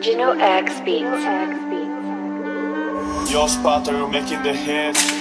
Djinot-x Beatz. Yo, Spatter, making the hits.